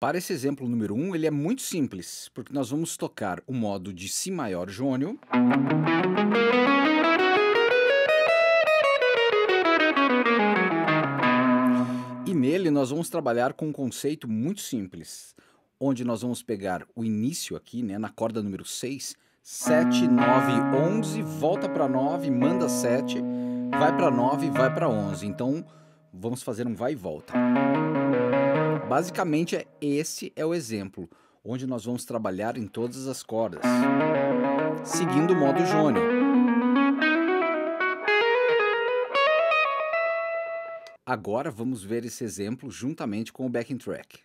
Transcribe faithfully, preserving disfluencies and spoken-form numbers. Para esse exemplo número um, um, ele é muito simples, porque nós vamos tocar o modo de Si maior jônio. E nele nós vamos trabalhar com um conceito muito simples, onde nós vamos pegar o início aqui, né, na corda número seis, sete, nove, onze, volta para nove, manda sete, vai para nove, vai para onze. Então vamos fazer um vai e volta. Basicamente, é, esse é o exemplo, onde nós vamos trabalhar em todas as cordas, seguindo o modo jônio. Agora vamos ver esse exemplo juntamente com o backing track.